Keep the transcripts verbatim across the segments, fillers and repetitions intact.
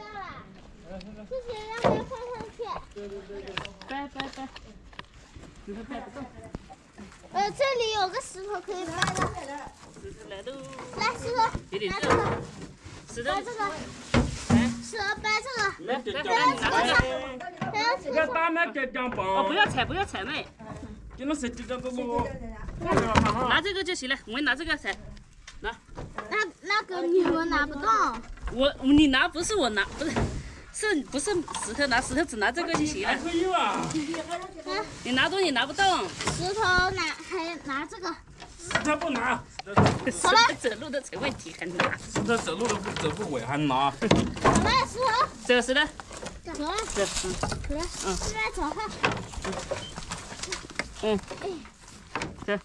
掉了，谢谢，让它放上去。对对对对，掰掰掰，这个掰不动。呃，这里有个石头可以掰的。来喽！来石头，来这个，石头，掰这个，石头掰这个，来这个，来这个。要打那个钢棒。哦，不要踩，不要踩妹。给那手机这个我。拿这个就行了，我拿这个踩，拿。那那个你们拿不到。 我你拿不是我拿，不是，是不是石头拿石头只拿这个就行了。可以吧？你拿东西拿不动。石头拿还拿这个。石头不拿。好了。走路都成问题还拿。石头走路都不走不稳还拿。好了，石头。走石头。走了。走。嗯。来。嗯。来走哈。嗯。走。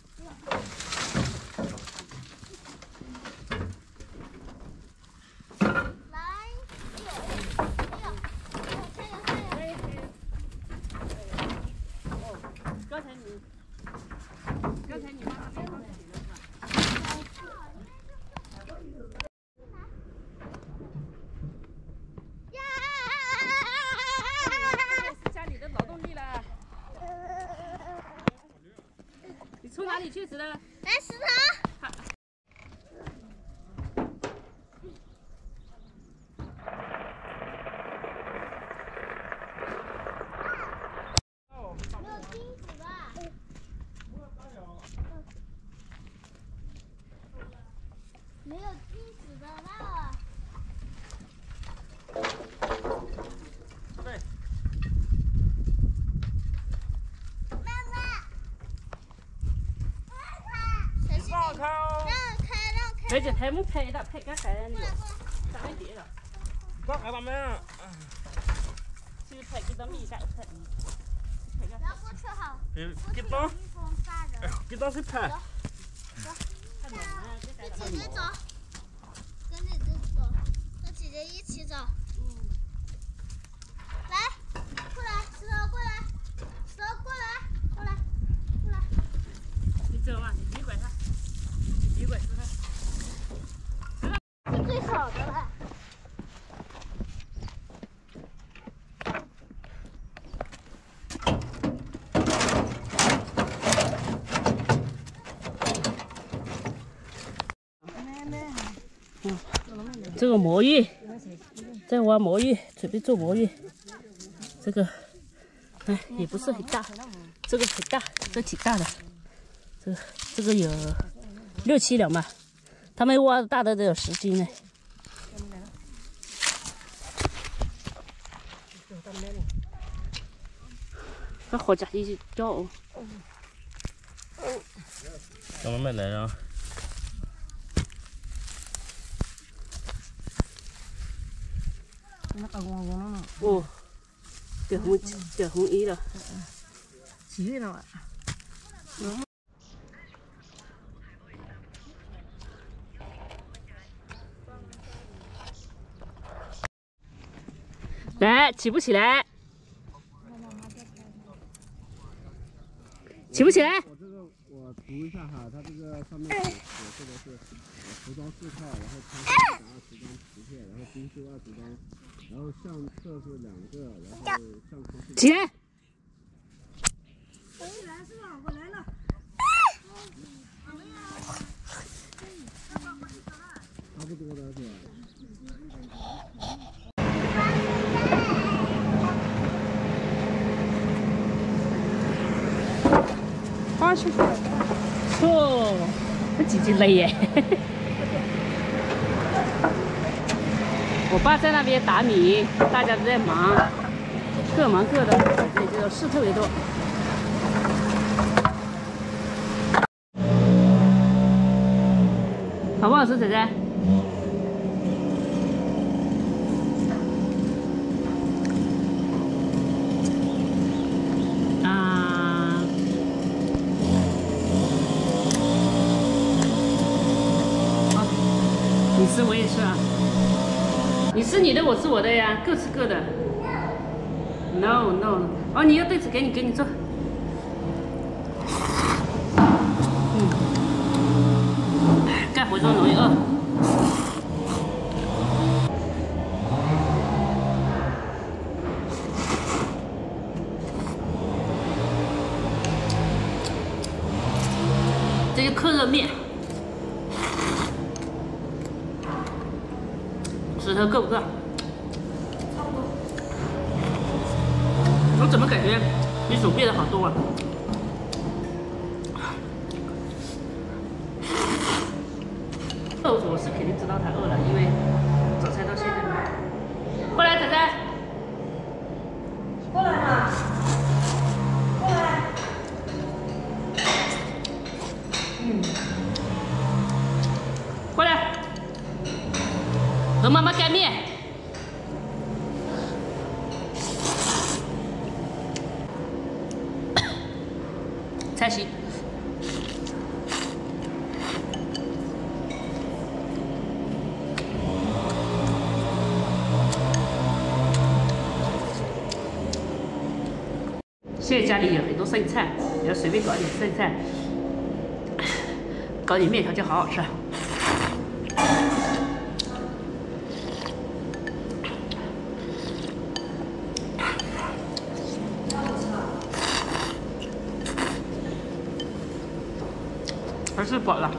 这只太木拍了，拍干啥呀你？咋没得了？干啥了没？就拍给他米干啥？然后吃好。别别动！哎呀，别动手拍。走。跟姐姐走，跟姐姐走，跟姐姐一起走。嗯。来，过来，石头过来，石头过来，过来，过来。你走嘛，你拐他，你拐他。 最好的了。这个魔芋，在挖魔芋，准备做魔芋。这个，哎，也不是很大，这个很大，这挺大的。这个、这个有六七两吧。 他们挖的大的都有十斤呢。那好家伙，一叫哦。怎么没来啊？哦，掉红掉红衣了。急了嘛？ 来，起不起来？起不起来？我这个我读一下哈，它这个上面写写的是服装四套，然后穿搭二十张图片，然后冰袖二十张，然后相册是两个，然后相框是。起来！我来是吧？我来了。差不多了是吧？ 叔叔，哦，这姐姐累耶！我爸在那边打米，大家都在忙，各忙各的，也就是事特别多。 好不好吃，仔仔？啊！ 你吃我也吃啊，你吃你的我吃我的呀，各吃各的。No no， 哦，你要对子给你给你做。嗯，干活中容易饿。是可乐面，指头够不够？我怎么感觉比手变得好多啊？ 我是肯定知道他饿了，因为早餐到现在没有。过来，仔仔，过来嘛，过来。嗯，过来，和妈妈干面。才行。 现在家里有很多剩菜，你要随便搞点剩菜，搞点面条就好好吃。还是饱了。